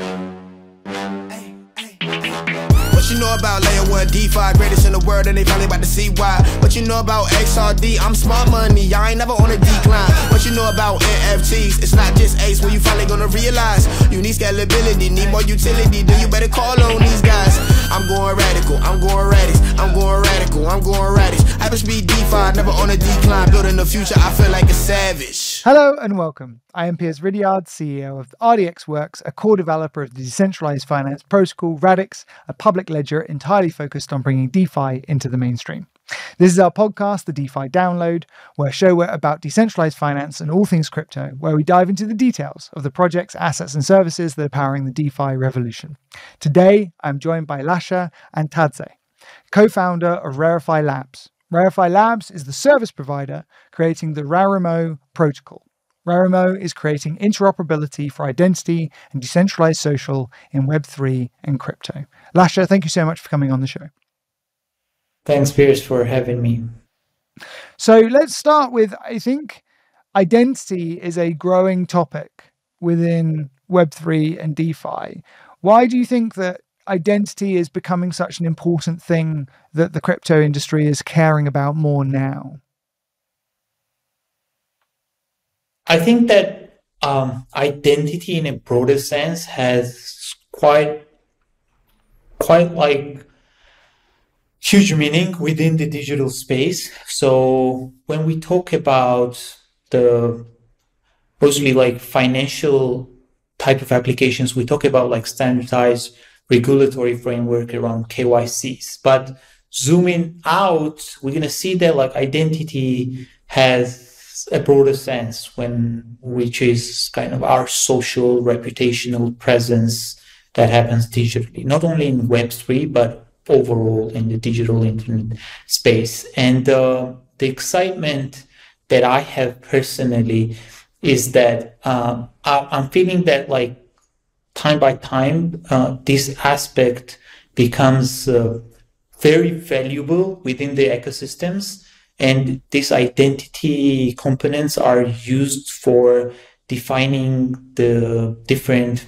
What you know about layer 1 DeFi, greatest in the world, and they finally about to see why. What you know about XRD, I'm smart money, I ain't never on a decline. What you know about NFTs, it's not just ace, when you finally gonna realize you need scalability, need more utility, then you better call on these guys. I'm going radical, I'm going radix, I'm going radical, I'm going radix. Hyperspeed DeFi, never on a decline, building the future, I feel like a savage. Hello and welcome. I am Piers Riddiard, CEO of RDX Works, a core developer of the decentralized finance protocol Radix, a public ledger entirely focused on bringing DeFi into the mainstream. This is our podcast, the DeFi Download, where we're about decentralized finance and all things crypto, where we dive into the details of the projects, assets, and services that are powering the DeFi revolution. Today, I'm joined by Lasha Antadze, co-founder of Rarimo Labs. Rarimo Labs is the service provider creating the Rarimo protocol. Rarimo is creating interoperability for identity and decentralized social in Web3 and crypto. Lasha, thank you so much for coming on the show. Thanks, Piers, for having me. So let's start with, I think, identity is a growing topic within Web3 and DeFi. Why do you think that identity is becoming such an important thing that the crypto industry is caring about more now? I think that identity in a broader sense has quite like huge meaning within the digital space. So when we talk about the mostly like financial type of applications, we talk about like standardized regulatory framework around KYCs. But zooming out, we're gonna see that like identity has a broader sense, which is kind of our social reputational presence that happens digitally, not only in Web3 but overall in the digital internet space. And the excitement that I have personally is that I'm feeling that like time by time this aspect becomes very valuable within the ecosystems. And these identity components are used for defining the different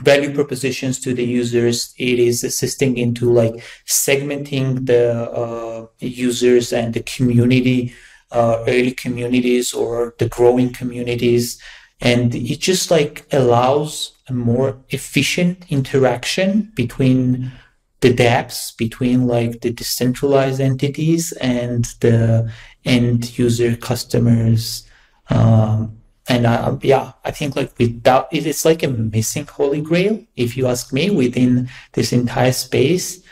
value propositions to the users. It is assisting into like segmenting the users and the community, early communities or the growing communities. And it just like allows a more efficient interaction between the dApps, between like the decentralized entities and the end user customers. I think like without it, it's like a missing holy grail, if you ask me, within this entire space.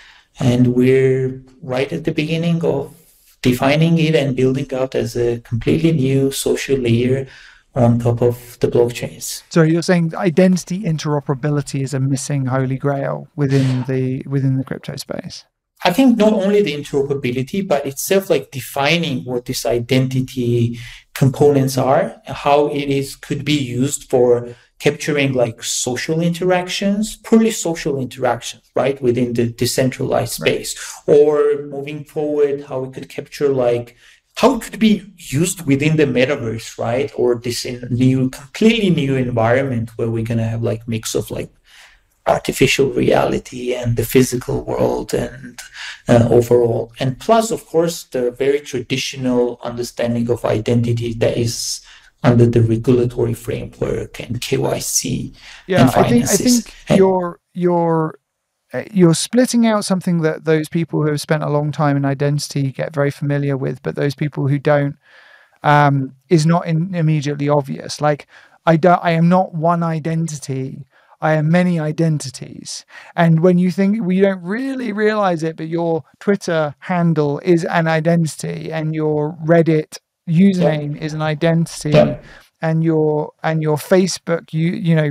And we're right at the beginning of defining it and building out as a completely new social layer on top of the blockchains. So you're saying identity interoperability is a missing holy grail within the crypto space? I think not only the interoperability, but itself like defining what these identity components are, how it is could be used for capturing like social interactions, purely social interactions, right, within the decentralized space, right? Or moving forward, how it could capture like how it could be used within the metaverse, right? Or this completely new environment where we're gonna have like mix of like artificial reality and the physical world and overall. And plus, of course, the very traditional understanding of identity that is under the regulatory framework and KYC. Yeah, and I think you're splitting out something that those people who have spent a long time in identity get very familiar with, but those people who don't is not immediately obvious. Like, I am not one identity, I am many identities. And when you think, well, you don't really realize it, but your Twitter handle is an identity, and your Reddit username is an identity, and your Facebook, you know,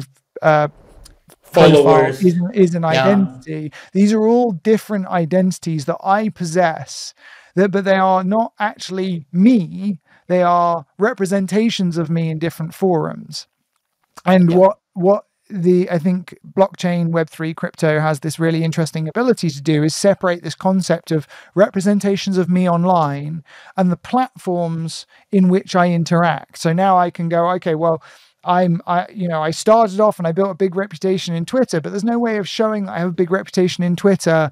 followers is an identity. These are all different identities that I possess, but they are not actually me. They are representations of me in different forums. And I think blockchain, Web3, crypto has this really interesting ability to do is separate this concept of representations of me online and the platforms in which I interact. So now I can go, okay, well, I started off and I built a big reputation in Twitter, but there's no way of showing that I have a big reputation in Twitter,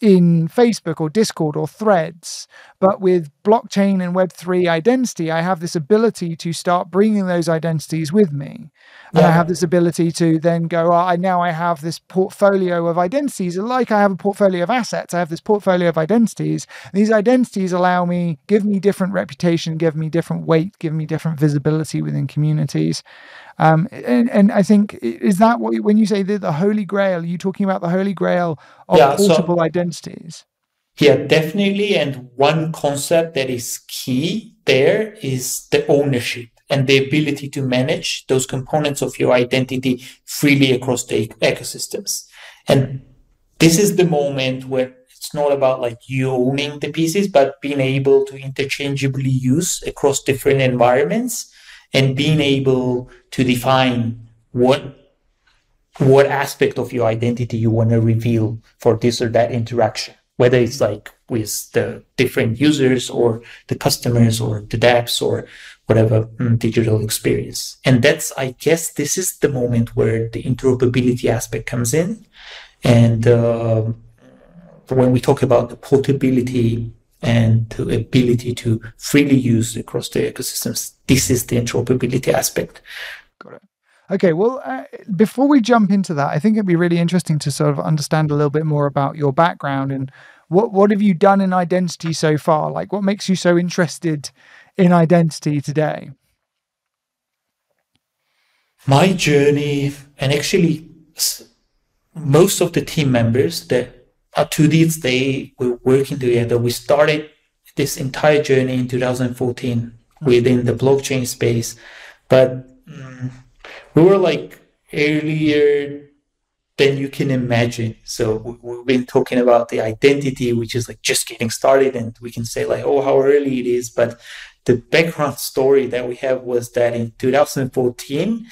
in Facebook or Discord or Threads. But with blockchain and Web3 identity, I have this ability to start bringing those identities with me. And I have this ability to then go, now I have this portfolio of identities. Like I have a portfolio of assets, I have this portfolio of identities. These identities allow me, give me different reputation, give me different weight, give me different visibility within communities. And I think, is that what, when you say the Holy Grail, are you talking about the Holy Grail of portable identities? Yeah, definitely. And one concept that is key there is the ownership and the ability to manage those components of your identity freely across the ecosystems. And this is the moment where it's not about like you owning the pieces, but being able to interchangeably use across different environments and being able to define what aspect of your identity you want to reveal for this or that interaction, whether it's like with the different users or the customers or the dApps or whatever digital experience. And that's, I guess, this is the moment where the interoperability aspect comes in. And when we talk about the portability and the ability to freely use across the ecosystems, this is the interoperability aspect. Got it. Okay, well, before we jump into that, I think it'd be really interesting to sort of understand a little bit more about your background and what have you done in identity so far? Like, what makes you so interested in identity today? My journey, and actually most of the team members that up to this day we're working together, we started this entire journey in 2014 within the blockchain space, but we were like earlier than you can imagine. So we've been talking about the identity, which is like just getting started, and we can say like, oh, how early it is. But the background story that we have was that in 2014,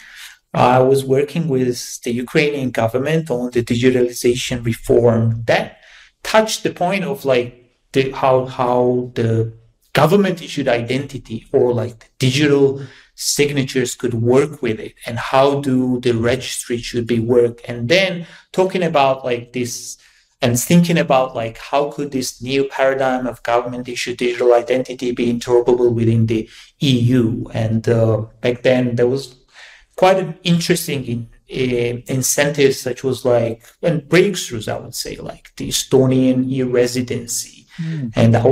I was working with the Ukrainian government on the digitalization reform that touched the point of like the, how the government issued identity or like the digital signatures could work with it and how do the registry should be worked, and then talking about like this and thinking about like how could this new paradigm of government issued digital identity be interoperable within the EU. And back then there was quite an interesting incentives such was like and breakthroughs, I would say, like the Estonian e-residency. And I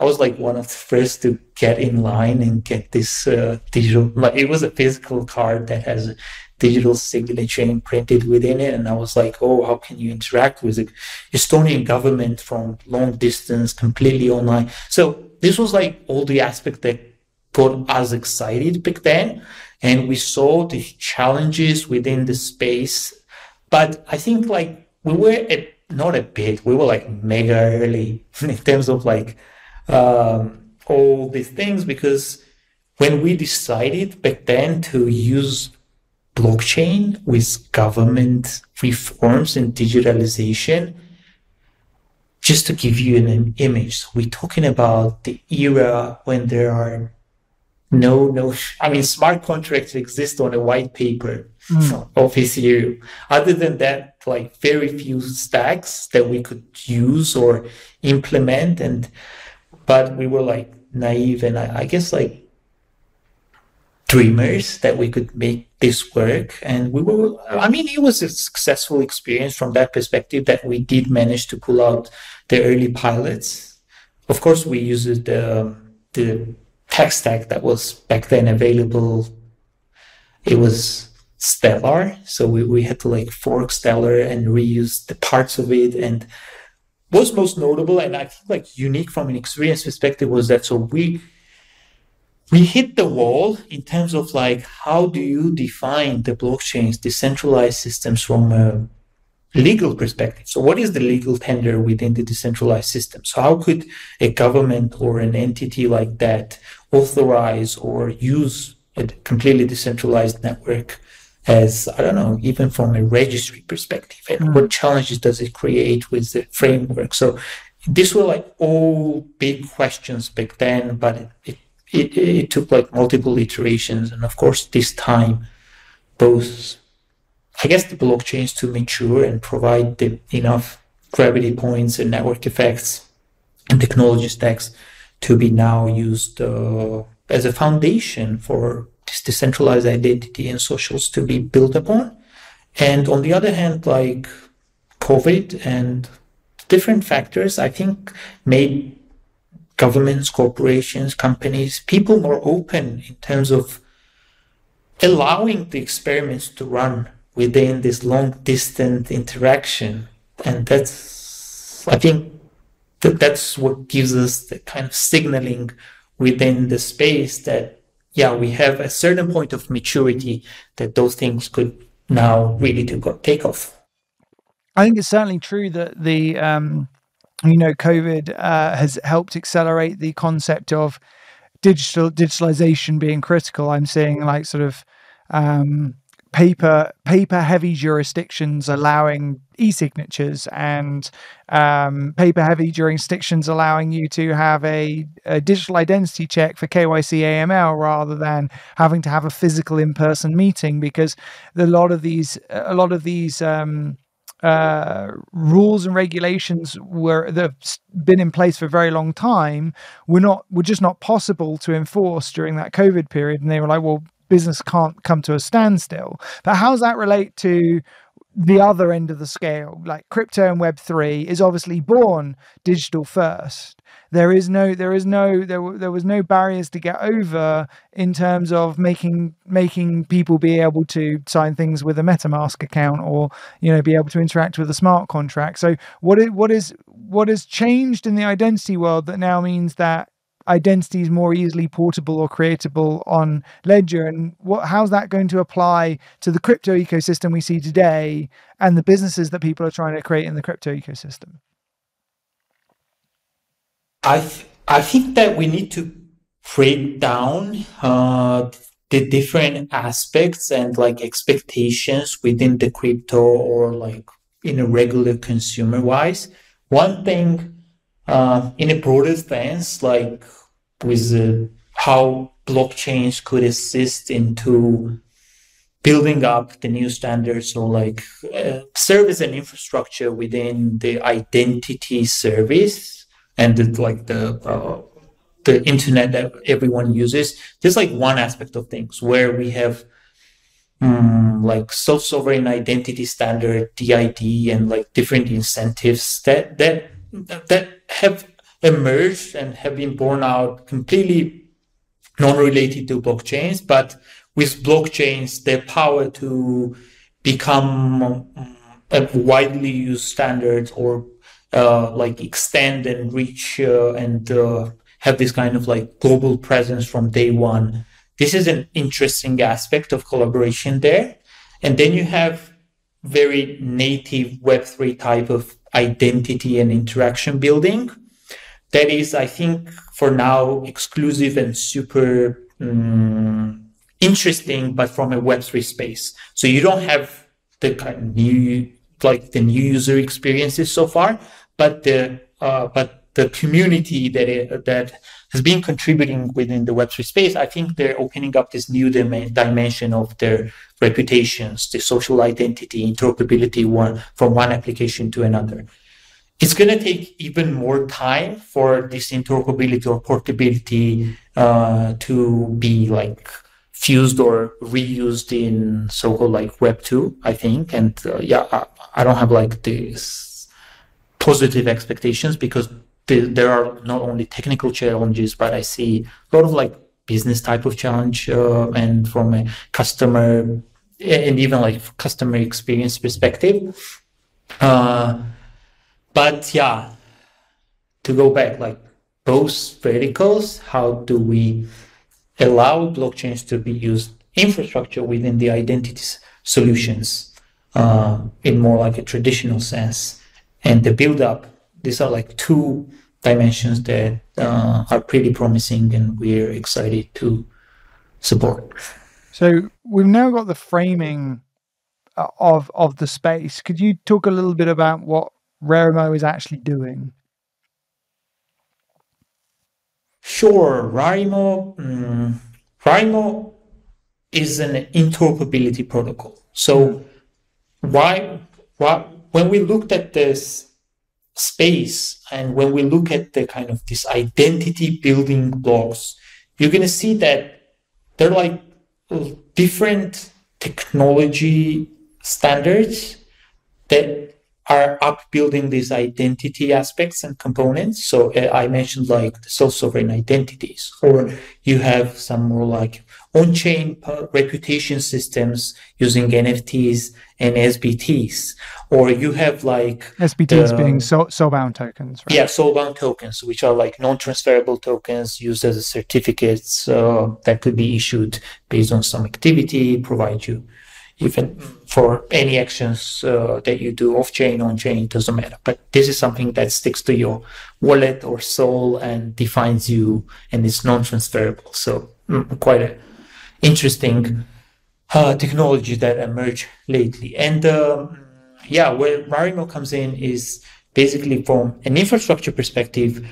was like one of the first to get in line and get this digital, like it was a physical card that has a digital signature imprinted within it. And I was like, oh, how can you interact with the Estonian government from long distance, completely online? So this was like all the aspects that got us excited back then. And we saw the challenges within the space. But I think like we were we were like mega early in terms of like, all these things, because when we decided back then to use blockchain with government reforms and digitalization, just to give you an image, we're talking about the era when there are smart contracts exist on a white paper of Ethereum. Other than that, like very few stacks that we could use or implement. But we were like naive and I guess like dreamers that we could make this work. And we were, it was a successful experience from that perspective that we did manage to pull out the early pilots. Of course, we used the tech stack that was back then available. It was Stellar. So we had to like fork Stellar and reuse the parts of it. And what's most notable and I think like unique from an experience perspective was that we hit the wall in terms of like how do you define the blockchain's decentralized systems from a legal perspective. So what is the legal tender within the decentralized system? So how could a government or an entity like that authorize or use a completely decentralized network as, even from a registry perspective, and what challenges does it create with the framework? So these were like all big questions back then, but it took like multiple iterations. And of course, this time both, I guess, the blockchains to mature and provide the enough gravity points and network effects and technology stacks to be now used as a foundation for this decentralized identity and socials to be built upon. And on the other hand, like COVID and different factors, I think made governments, corporations, companies, people more open in terms of allowing the experiments to run within this long distant interaction. And that's, I think, that's what gives us the kind of signaling within the space that, yeah, we have a certain point of maturity that those things could now really take off. I think it's certainly true that the, you know, COVID has helped accelerate the concept of digitalization being critical. I'm seeing like sort of paper heavy jurisdictions allowing e-signatures, and paper heavy jurisdictions allowing you to have a digital identity check for KYC AML rather than having to have a physical in-person meeting, because a lot of these rules and regulations that have been in place for a very long time were just not possible to enforce during that COVID period. And they were like, well, business can't come to a standstill. But how does that relate to the other end of the scale? Like crypto and Web3 is obviously born digital first. There was no barriers to get over in terms of making people be able to sign things with a MetaMask account, or, you know, be able to interact with a smart contract. So what has changed in the identity world that now means that identity is more easily portable or creatable on Ledger, and how's that going to apply to the crypto ecosystem we see today and the businesses that people are trying to create in the crypto ecosystem? I think that we need to break down the different aspects and like expectations within the crypto, or like in a regular consumer wise. One thing, in a broader stance, like with how blockchains could assist into building up the new standards, or like service and infrastructure within the identity service and the internet that everyone uses. There's like one aspect of things where we have like self-sovereign identity standard, DID, and like different incentives that have emerged and have been borne out completely non-related to blockchains, but with blockchains, their power to become a widely used standard, or like extend and reach and have this kind of like global presence from day one. This is an interesting aspect of collaboration there. And then you have very native Web3 type of identity and interaction building that is, I think, for now exclusive and super interesting, but from a Web3 space. So you don't have the kind of new user experiences so far, but the community that has been contributing within the Web3 space, I think they're opening up this new dimension of their reputations, the social identity, interoperability from one application to another. It's going to take even more time for this interoperability or portability to be like fused or reused in so-called like Web 2, I think. And yeah, I don't have like these positive expectations, because there are not only technical challenges, but I see a lot of like business type of challenge and from a customer and even like customer experience perspective. But yeah, to go back, like both verticals, how do we allow blockchains to be used infrastructure within the identity solutions in more like a traditional sense, and the build up? These are like two dimensions that are pretty promising, and we're excited to support. So we've now got the framing of the space. Could you talk a little bit about what Rarimo is actually doing? Sure. Rarimo is an interoperability protocol. So why when we looked at this space and when we look at the kind of this identity building blocks, you're going to see that they're like different technology standards that are upbuilding these identity aspects and components. So I mentioned like the self-sovereign identities, or you have some more like on-chain reputation systems using NFTs and SBTs, or you have like SBTs being soulbound tokens, right? Yeah, soulbound tokens, which are like non-transferable tokens used as a certificates that could be issued based on some activity, provide you even for any actions that you do off-chain, on-chain, it doesn't matter. But this is something that sticks to your wallet or soul and defines you, and it's non-transferable. So quite an interesting technology that emerged lately. And yeah, where Rarimo comes in is basically from an infrastructure perspective,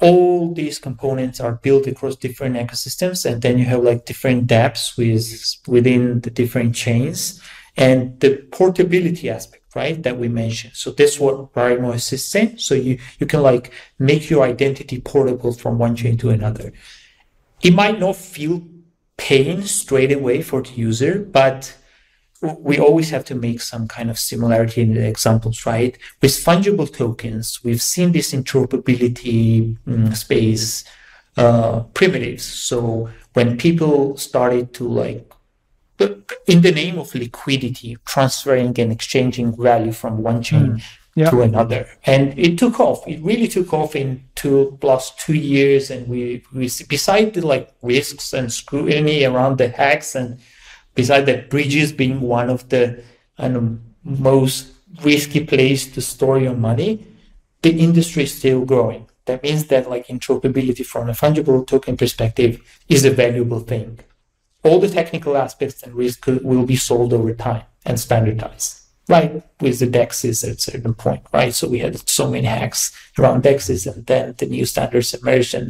all these components are built across different ecosystems, and then you have like different dApps within the different chains, and the portability aspect, right, that we mentioned. So that's what Rarimo assists in. So you can like make your identity portable from one chain to another. It might not feel pain straight away for the user, but we always have to make some kind of similarity in the examples, right? With fungible tokens, we've seen this interoperability space primitives. So when people started to like, in the name of liquidity, transferring and exchanging value from one chain to another, and it took off. It really took off in +2 years, and we beside the like risks and scrutiny around the hacks and besides that, bridges being one of the most risky place to store your money, the industry is still growing. That means that like interoperability from a fungible token perspective is a valuable thing. All the technical aspects and risk will be solved over time and standardized, right? With the DEXs at a certain point, right? So we had so many hacks around DEXs, and then the new standards emerged, and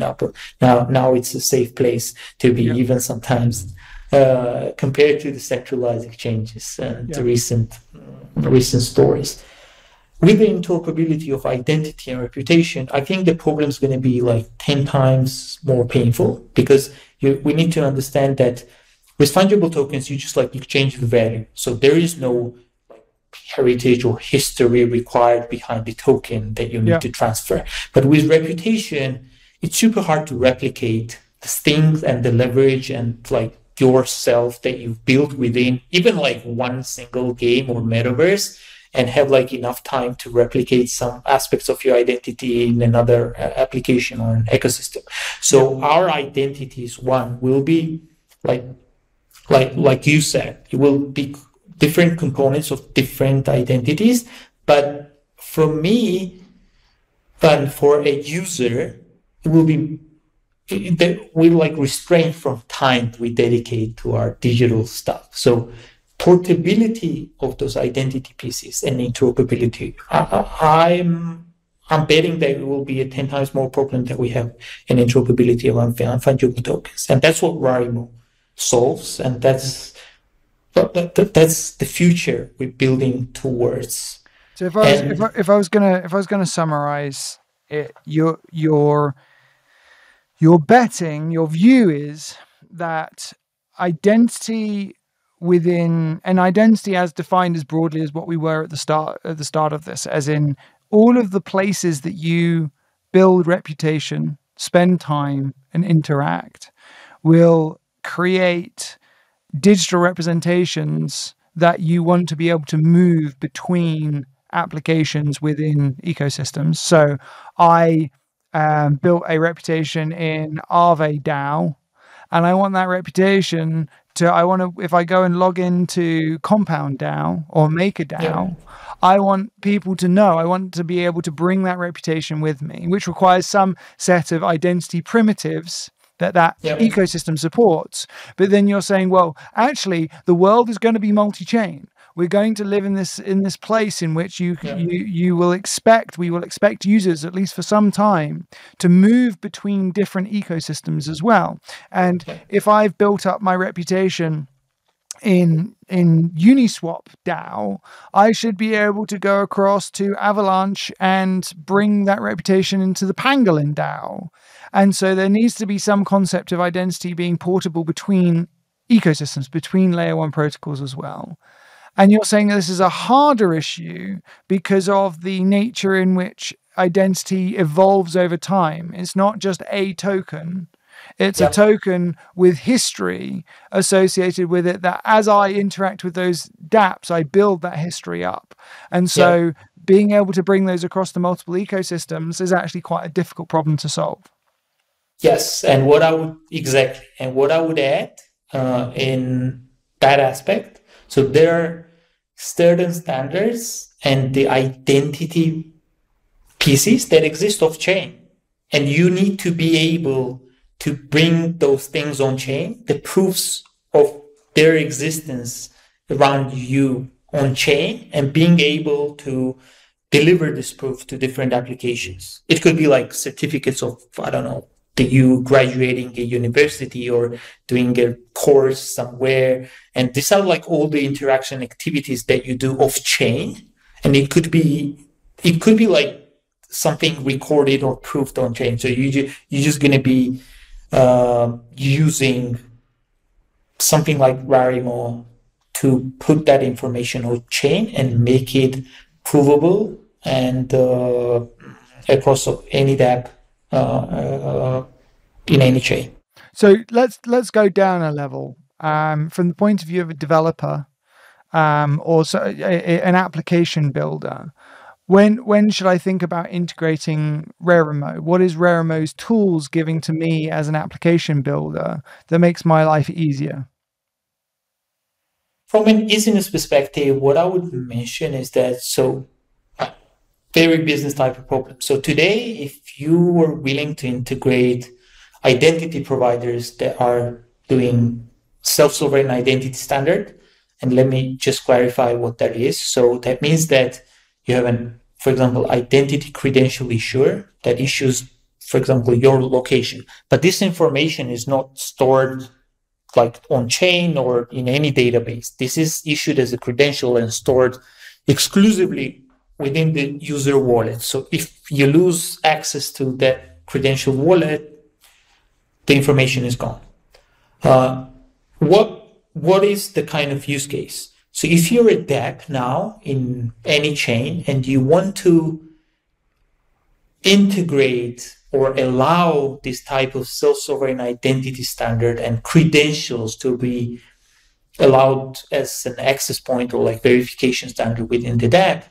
now it's a safe place to be, even sometimes compared to the centralized exchanges and the recent stories. With the interoperability of identity and reputation, I think the problem is going to be like 10 times more painful, because we need to understand that with fungible tokens, you just like exchange the value. So there is no heritage or history required behind the token that you need to transfer. But with reputation, it's super hard to replicate the things and the leverage and like yourself that you've built within even like one single game or metaverse, and have like enough time to replicate some aspects of your identity in another application or an ecosystem. So our identities one will be like you said, it will be different components of different identities. But for me, but for a user, it will be that we like restrain from time we dedicate to our digital stuff. So portability of those identity pieces and interoperability, I'm betting that it will be a 10 times more problem that we have in interoperability around fungible tokens. And that's what Rarimo solves, and that's the future we're building towards. So if I was gonna summarize it, you're betting, your view is that identity within, and identity as defined as broadly as what we were at the start of this, as in all of the places that you build reputation, spend time and interact, will create digital representations that you want to be able to move between applications within ecosystems. So I built a reputation in Aave DAO, and I want that reputation to, if I go and log into Compound DAO or MakerDAO, I want people to know, I want to be able to bring that reputation with me, which requires some set of identity primitives that ecosystem supports. But then you're saying, well, actually the world is going to be multi-chain. We're going to live in this place in which we will expect users, at least for some time, to move between different ecosystems as well. And if I've built up my reputation in Uniswap DAO, I should be able to go across to Avalanche and bring that reputation into the Pangolin DAO. And so there needs to be some concept of identity being portable between ecosystems, between layer one protocols as well. And you're saying that this is a harder issue because of the nature in which identity evolves over time. It's not just a token. It's a token with history associated with it that as I interact with those dApps, I build that history up. And so being able to bring those across the multiple ecosystems is actually quite a difficult problem to solve. Yes, and what I would add in that aspect, so there are certain standards and the identity pieces that exist off chain, and you need to be able to bring those things on chain, the proofs of their existence around you on chain, and being able to deliver this proof to different applications. It could be like certificates of, I don't know, that you graduating a university or doing a course somewhere. And these are like all the interaction activities that you do off chain. And it could be like something recorded or proofed on chain. So you're just gonna be using something like Rarimo to put that information on chain and make it provable and across any dApp in any chain. So let's go down a level from the point of view of a developer or so an application builder. When should I think about integrating Rarimo? What is Rarimo's tools giving to me as an application builder that makes my life easier? From an easiness perspective, what I would mention is that, so very business type of problem. So today, if you were willing to integrate identity providers that are doing self-sovereign identity standard, and let me just clarify what that is. So that means that you have an, for example, identity credential issuer that issues, for example, your location. But this information is not stored like on chain or in any database. This is issued as a credential and stored exclusively within the user wallet. So if you lose access to that credential wallet, the information is gone. What is the kind of use case? So if you're a dApp now in any chain and you want to integrate or allow this type of self-sovereign identity standard and credentials to be allowed as an access point or like verification standard within the dApp,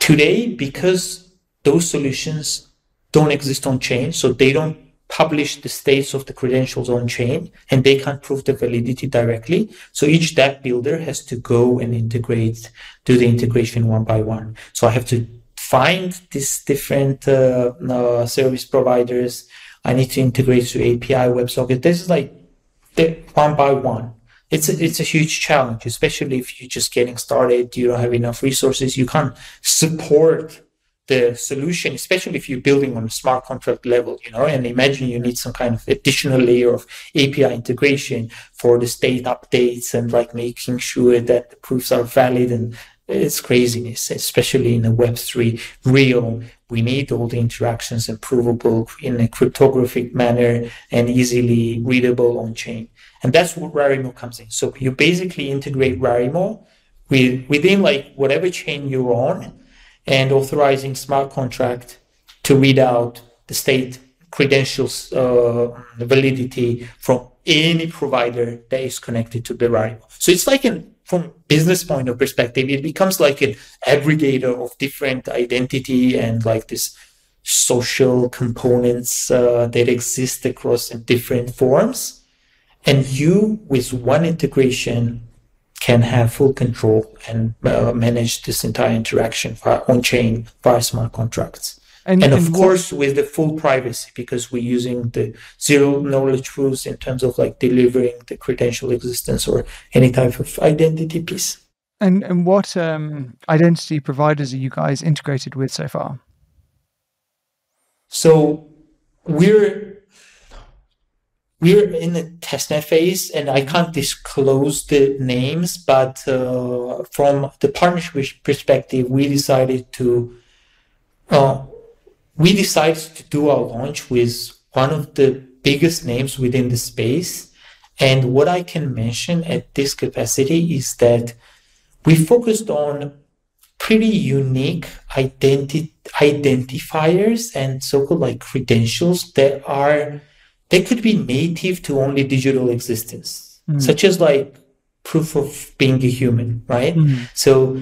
today, because those solutions don't exist on chain, so they don't publish the states of the credentials on chain, and they can't prove the validity directly. So each dApp builder has to go and integrate, do the integration one by one. So I have to find these different service providers. I need to integrate to API, WebSocket. This is like one by one. It's a huge challenge, especially if you're just getting started, you don't have enough resources, you can't support the solution, especially if you're building on a smart contract level, you know, and imagine you need some kind of additional layer of API integration for the state updates and like making sure that the proofs are valid, and it's craziness, especially in a Web3 realm. We need all the interactions and provable in a cryptographic manner and easily readable on chain. And that's what Rarimo comes in. So you basically integrate Rarimo within like whatever chain you're on, and authorizing smart contract to read out the state credentials validity from any provider that is connected to the Rarimo. So it's like from business point of perspective, it becomes like an aggregator of different identity and like this social components that exist across in different forms. And you, with one integration, can have full control and manage this entire interaction on chain via smart contracts. And of course, with the full privacy, because we're using the zero knowledge proofs in terms of like delivering the credential existence or any type of identity piece. And what identity providers are you guys integrated with so far? So we're we're in the testnet phase, and I can't disclose the names, but from the partnership perspective, we decided to do our launch with one of the biggest names within the space. And what I can mention at this capacity is that we focused on pretty unique identifiers and so-called like credentials that are, they could be native to only digital existence, such as like proof of being a human, right? So,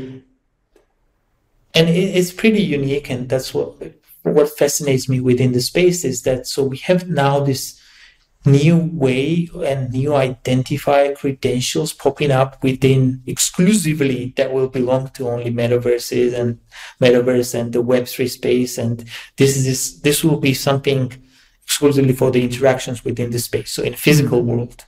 and it's pretty unique, and that's what fascinates me within the space is that, so we have now this new way and new identifier credentials popping up within exclusively that will belong to only metaverses and metaverse and the Web3 space. And this will be something exclusively for the interactions within the space. So in the physical world,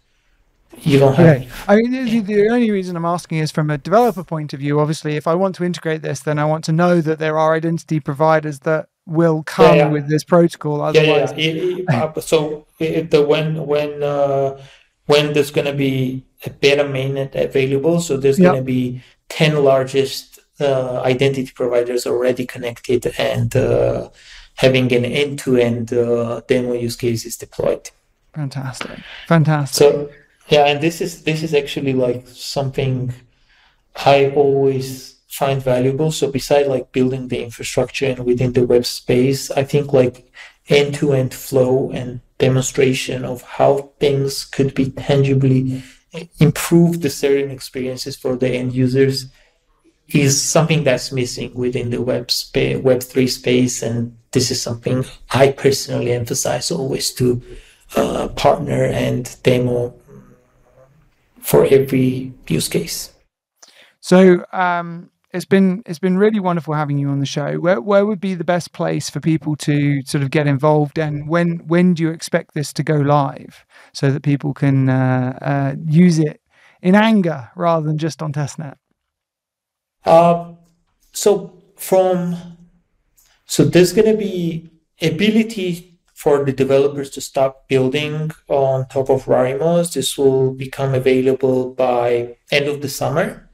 you don't have. Okay. I mean, the only reason I'm asking is from a developer point of view. Obviously, if I want to integrate this, then I want to know that there are identity providers that will come with this protocol. Otherwise, so when there's going to be a beta mainnet available, so there's going to be 10 largest identity providers already connected and having an end-to-end demo use cases deployed. Fantastic, fantastic. So yeah, and this is actually like something I always find valuable. So besides like building the infrastructure and within the web space, I think like end-to-end flow and demonstration of how things could be tangibly improve the certain experiences for the end users is something that's missing within the Web3 space. And this is something I personally emphasize always to partner and demo for every use case. So it's been really wonderful having you on the show. Where would be the best place for people to sort of get involved, and when do you expect this to go live so that people can use it in anger rather than just on testnet? So there's going to be ability for the developers to start building on top of Rarimo. This will become available by end of the summer.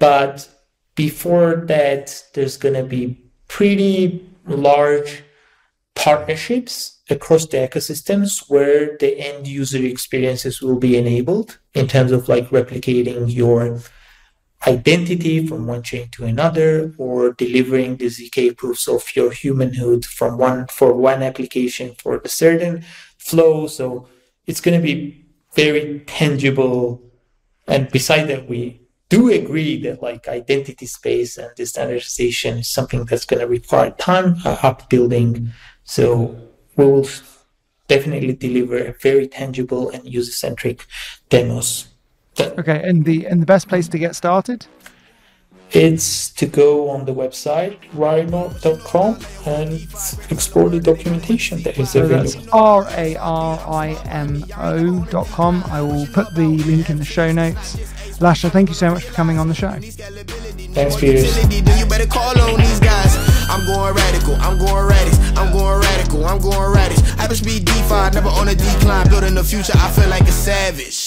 But before that, there's going to be pretty large partnerships across the ecosystems where the end user experiences will be enabled in terms of like replicating your identity from one chain to another, or delivering the ZK proofs of your humanhood from one application for a certain flow. So it's going to be very tangible. And beside that, we do agree that like identity space and the standardization is something that's going to require time upbuilding. So we will definitely deliver very tangible and user-centric demos. Okay, and the best place to get started? It's to go on the website rarimo.com and explore the documentation that is available. So that's rarimo.com. I will put the link in the show notes. Lasha, thank you so much for coming on the show. Thanks, Piers. You better call on these guys. I'm going radical. I'm going radix. I'm going radical. I'm going radix. I just be DeFi, never on a decline. Building the future, I feel like a savage.